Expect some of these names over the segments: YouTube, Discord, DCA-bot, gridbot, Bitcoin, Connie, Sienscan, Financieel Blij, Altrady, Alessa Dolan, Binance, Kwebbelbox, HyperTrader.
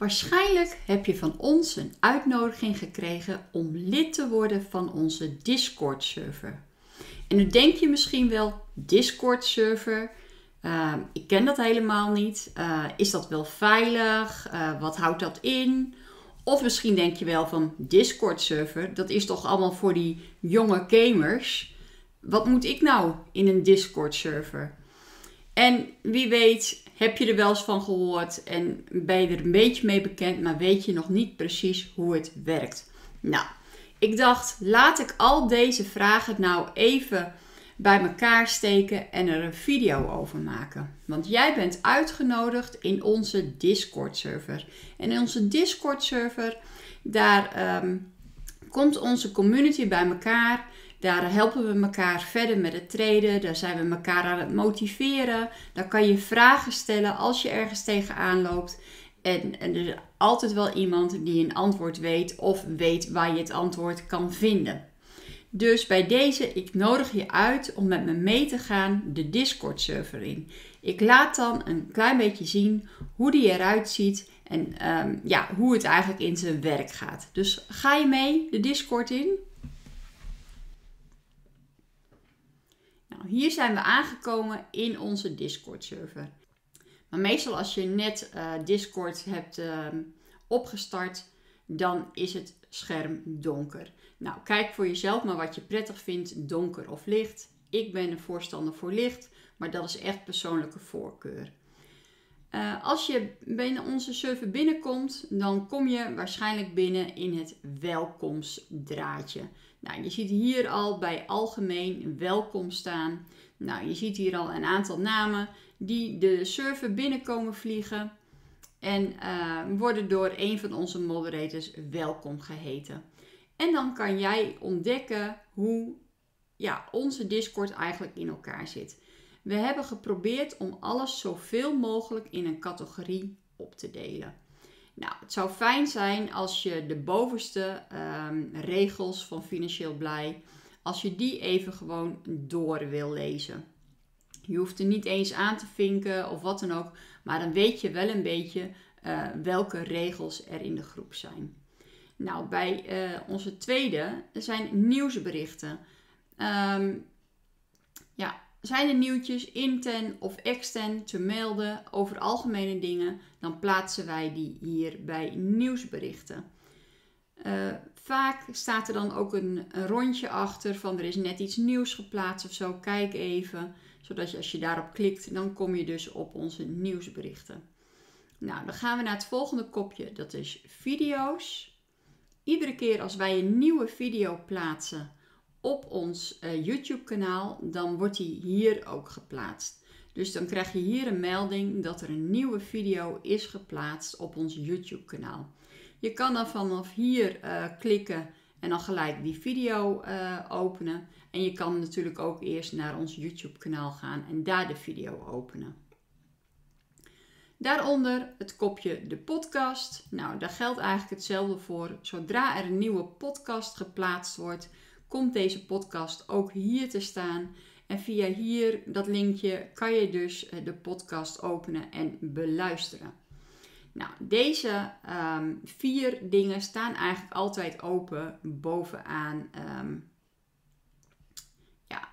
Waarschijnlijk heb je van ons een uitnodiging gekregen om lid te worden van onze Discord-server. En nu denk je misschien wel, Discord-server, ik ken dat helemaal niet. Is dat wel veilig? Wat houdt dat in? Of misschien denk je wel van Discord-server, dat is toch allemaal voor die jonge gamers. Wat moet ik nou in een Discord-server? En wie weet, heb je er wel eens van gehoord en ben je er een beetje mee bekend, maar weet je nog niet precies hoe het werkt? Nou, ik dacht, laat ik al deze vragen nou even bij elkaar steken en er een video over maken. Want jij bent uitgenodigd in onze Discord-server. En in onze Discord-server, daar komt onze community bij elkaar. Daar helpen we elkaar verder met het traden. Daar zijn we elkaar aan het motiveren. Daar kan je vragen stellen als je ergens tegenaan loopt. En er is altijd wel iemand die een antwoord weet of weet waar je het antwoord kan vinden. Dus bij deze, ik nodig je uit om met me mee te gaan de Discord-server in. Ik laat dan een klein beetje zien hoe die eruit ziet en hoe het eigenlijk in zijn werk gaat. Dus ga je mee de Discord in? Nou, hier zijn we aangekomen in onze Discord-server. Maar meestal als je net Discord hebt opgestart, dan is het scherm donker. Nou, kijk voor jezelf maar wat je prettig vindt, donker of licht. Ik ben een voorstander voor licht, maar dat is echt persoonlijke voorkeur. Als je binnen onze server binnenkomt, dan kom je waarschijnlijk binnen in het welkomstdraadje. Nou, je ziet hier al bij algemeen welkom staan. Nou, je ziet hier al een aantal namen die de server binnenkomen vliegen en worden door een van onze moderators welkom geheten. En dan kan jij ontdekken hoe onze Discord eigenlijk in elkaar zit. We hebben geprobeerd om alles zoveel mogelijk in een categorie op te delen. Nou, het zou fijn zijn als je de bovenste regels van Financieel Blij, als je die even gewoon door wil lezen. Je hoeft er niet eens aan te vinken of wat dan ook, maar dan weet je wel een beetje welke regels er in de groep zijn. Nou, bij onze tweede zijn nieuwsberichten. Zijn er nieuwtjes intern of extern te melden over algemene dingen, dan plaatsen wij die hier bij nieuwsberichten. Vaak staat er dan ook een rondje achter van er is net iets nieuws geplaatst of zo. Kijk even, zodat je als je daarop klikt, dan kom je dus op onze nieuwsberichten. Nou, dan gaan we naar het volgende kopje, dat is video's. Iedere keer als wij een nieuwe video plaatsen op ons YouTube kanaal, dan wordt die hier ook geplaatst. Dus dan krijg je hier een melding dat er een nieuwe video is geplaatst op ons YouTube kanaal. Je kan dan vanaf hier klikken en dan gelijk die video openen. En je kan natuurlijk ook eerst naar ons YouTube kanaal gaan en daar de video openen. Daaronder het kopje de podcast. Nou, daar geldt eigenlijk hetzelfde voor. Zodra er een nieuwe podcast geplaatst wordt, komt deze podcast ook hier te staan. En via hier, dat linkje, kan je dus de podcast openen en beluisteren. Nou, deze vier dingen staan eigenlijk altijd open bovenaan.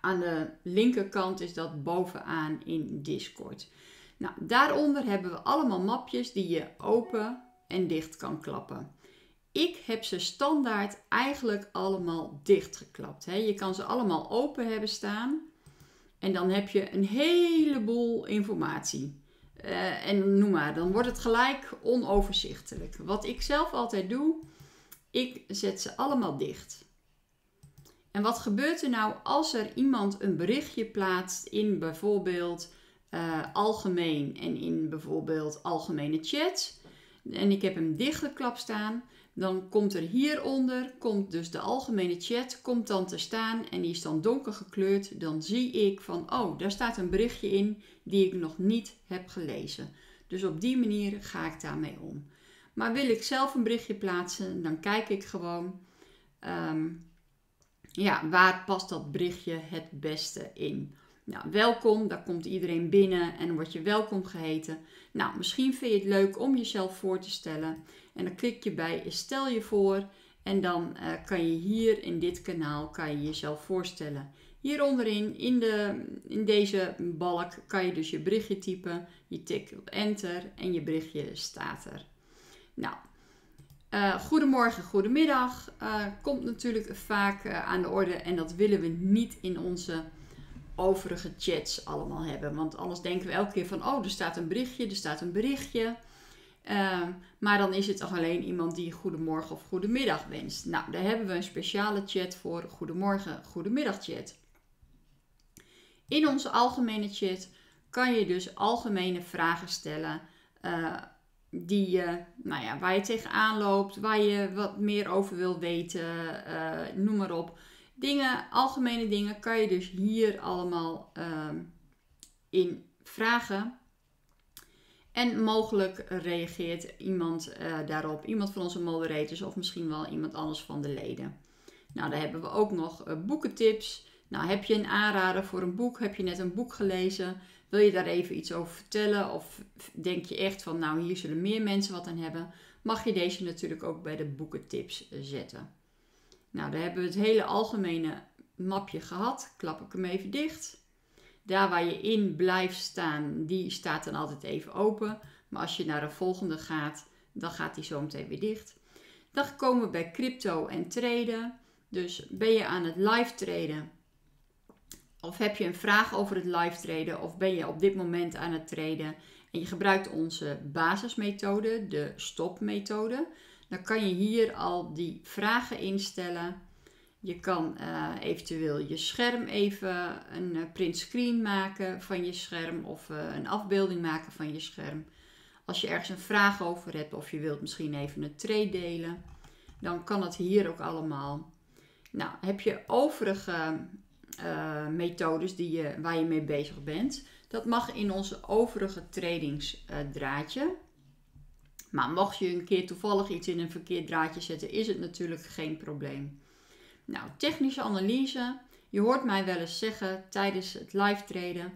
Aan de linkerkant is dat bovenaan in Discord. Nou, daaronder hebben we allemaal mapjes die je open en dicht kan klappen. Ik heb ze standaard eigenlijk allemaal dichtgeklapt. Je kan ze allemaal open hebben staan. En dan heb je een heleboel informatie. En noem maar, dan wordt het gelijk onoverzichtelijk. Wat ik zelf altijd doe, ik zet ze allemaal dicht. En wat gebeurt er nou als er iemand een berichtje plaatst in bijvoorbeeld algemeen en in bijvoorbeeld algemene chat? En ik heb hem dichtgeklapt staan. Dan komt er hieronder, komt dus de algemene chat, komt dan te staan en die is dan donker gekleurd. Dan zie ik van, oh, daar staat een berichtje in die ik nog niet heb gelezen. Dus op die manier ga ik daarmee om. Maar wil ik zelf een berichtje plaatsen, dan kijk ik gewoon, waar past dat berichtje het beste in. Nou, welkom, daar komt iedereen binnen en dan word je welkom geheten. Nou, misschien vind je het leuk om jezelf voor te stellen. En dan klik je bij stel je voor en dan kan je hier in dit kanaal kan je jezelf voorstellen. Hier onderin in deze balk kan je dus je berichtje typen. Je tikt op enter en je berichtje staat er. Nou, goedemorgen, goedemiddag komt natuurlijk vaak aan de orde en dat willen we niet in onze overige chats allemaal hebben. Want anders denken we elke keer van, oh, er staat een berichtje, er staat een berichtje. Maar dan is het toch alleen iemand die goedemorgen of goedemiddag wenst. Nou, daar hebben we een speciale chat voor, goedemorgen, goedemiddag chat. In onze algemene chat kan je dus algemene vragen stellen waar je tegenaan loopt, waar je wat meer over wil weten, noem maar op. Dingen, algemene dingen kan je dus hier allemaal in vragen. En mogelijk reageert iemand daarop. Iemand van onze moderators of misschien wel iemand anders van de leden. Nou, daar hebben we ook nog boekentips. Nou, heb je een aanrader voor een boek? Heb je net een boek gelezen? Wil je daar even iets over vertellen? Of denk je echt van, nou, hier zullen meer mensen wat aan hebben? Mag je deze natuurlijk ook bij de boekentips zetten. Nou, daar hebben we het hele algemene mapje gehad. Klap ik hem even dicht. Daar waar je in blijft staan, die staat dan altijd even open. Maar als je naar de volgende gaat, dan gaat die zo meteen weer dicht. Dan komen we bij crypto en traden. Dus ben je aan het live traden? Of heb je een vraag over het live traden? Of ben je op dit moment aan het traden? En je gebruikt onze basismethode, de stopmethode. Dan kan je hier al die vragen instellen. Je kan eventueel je scherm even een print screen maken van je scherm of een afbeelding maken van je scherm. Als je ergens een vraag over hebt of je wilt misschien even een trade delen, dan kan dat hier ook allemaal. Nou, heb je overige methodes waar je mee bezig bent, dat mag in onze overige tradingsdraadje. Maar mocht je een keer toevallig iets in een verkeerd draadje zetten, is het natuurlijk geen probleem. Nou, technische analyse. Je hoort mij wel eens zeggen tijdens het live traden.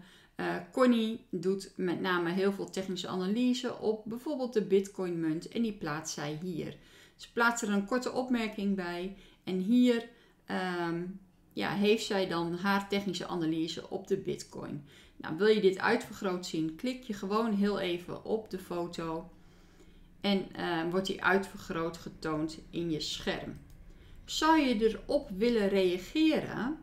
Connie doet met name heel veel technische analyse op bijvoorbeeld de Bitcoin munt. En die plaatst zij hier. Ze plaatst er een korte opmerking bij. En hier heeft zij dan haar technische analyse op de Bitcoin. Nou, wil je dit uitvergroot zien, klik je gewoon heel even op de foto. En wordt die uitvergroot getoond in je scherm. Zou je erop willen reageren?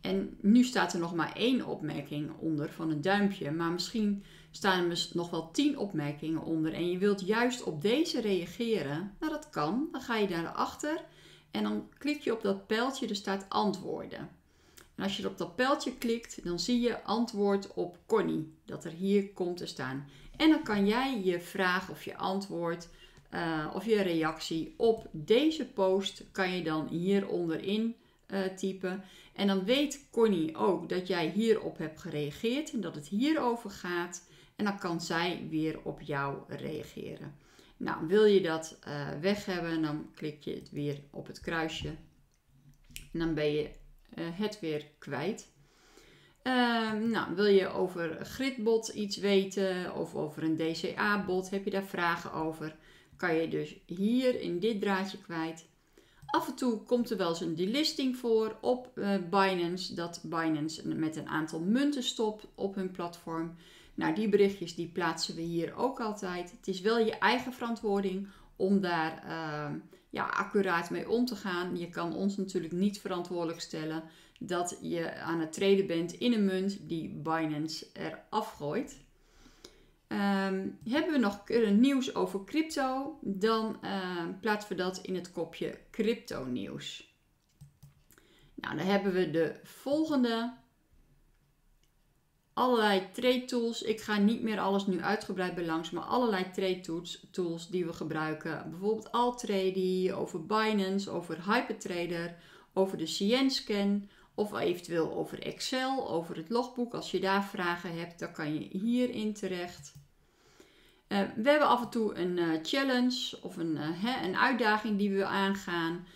En nu staat er nog maar 1 opmerking onder van een duimpje. Maar misschien staan er nog wel 10 opmerkingen onder. En je wilt juist op deze reageren. Nou, dat kan. Dan ga je daar achter. En dan klik je op dat pijltje. Er staat antwoorden. En als je op dat pijltje klikt, dan zie je antwoord op Connie. Dat er hier komt te staan. En dan kan jij je vraag of je antwoord of je reactie op deze post kan je dan hieronderin typen. En dan weet Connie ook dat jij hierop hebt gereageerd en dat het hierover gaat. En dan kan zij weer op jou reageren. Nou, wil je dat weg hebben, dan klik je het weer op het kruisje. En dan ben je het weer kwijt. Wil je over gridbot iets weten of over een DCA-bot, heb je daar vragen over? Kan je dus hier in dit draadje kwijt. Af en toe komt er wel eens een delisting voor op Binance. Dat Binance met een aantal munten stopt op hun platform. Nou, die berichtjes die plaatsen we hier ook altijd. Het is wel je eigen verantwoording om daar accuraat mee om te gaan. Je kan ons natuurlijk niet verantwoordelijk stellen dat je aan het traden bent in een munt die Binance eraf gooit. Hebben we nog nieuws over crypto, dan plaatsen we dat in het kopje crypto nieuws. Nou, dan hebben we de volgende. Allerlei trade tools. Ik ga niet meer alles nu uitgebreid bij langs, maar allerlei trade tools die we gebruiken. Bijvoorbeeld Altrady, over Binance, over HyperTrader, over de Sienscan. Of eventueel over Excel, over het logboek. Als je daar vragen hebt, dan kan je hierin terecht. We hebben af en toe een challenge of een uitdaging die we aangaan.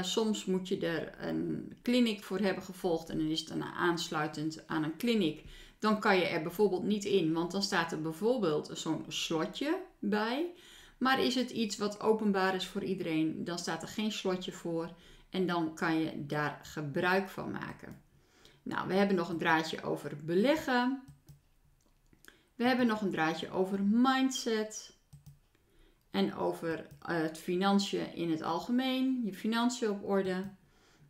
Soms moet je er een kliniek voor hebben gevolgd en dan is het aansluitend aan een kliniek. Dan kan je er bijvoorbeeld niet in, want dan staat er bijvoorbeeld zo'n slotje bij. Maar is het iets wat openbaar is voor iedereen, dan staat er geen slotje voor en dan kan je daar gebruik van maken. Nou, we hebben nog een draadje over beleggen. We hebben nog een draadje over mindset en over het financiën in het algemeen, je financiën op orde.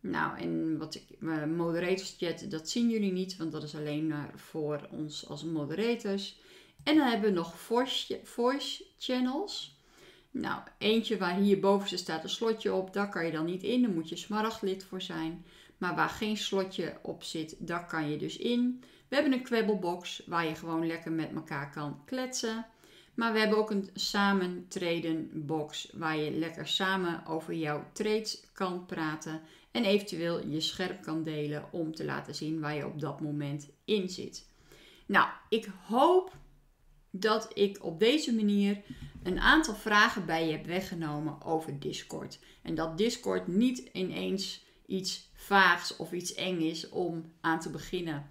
Nou, en wat ik moderators chat, dat zien jullie niet, want dat is alleen maar voor ons als moderators. En dan hebben we nog voice channels. Nou, eentje waar hierboven staat een slotje op, daar kan je dan niet in, daar moet je smaragdlid voor zijn. Maar waar geen slotje op zit, daar kan je dus in. We hebben een kwebbelbox waar je gewoon lekker met elkaar kan kletsen. Maar we hebben ook een samentreden box waar je lekker samen over jouw trades kan praten. En eventueel je scherp kan delen om te laten zien waar je op dat moment in zit. Nou, ik hoop dat ik op deze manier een aantal vragen bij je heb weggenomen over Discord. En dat Discord niet ineens iets vaags of iets eng is om aan te beginnen.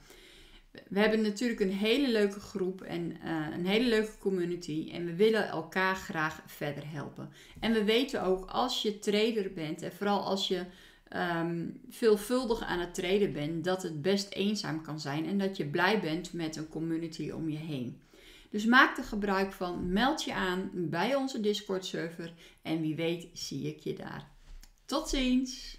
We hebben natuurlijk een hele leuke groep en een hele leuke community. En we willen elkaar graag verder helpen. En we weten ook, als je trader bent en vooral als je veelvuldig aan het traden bent, dat het best eenzaam kan zijn. En dat je blij bent met een community om je heen. Dus maak er gebruik van. Meld je aan bij onze Discord server. En wie weet zie ik je daar. Tot ziens!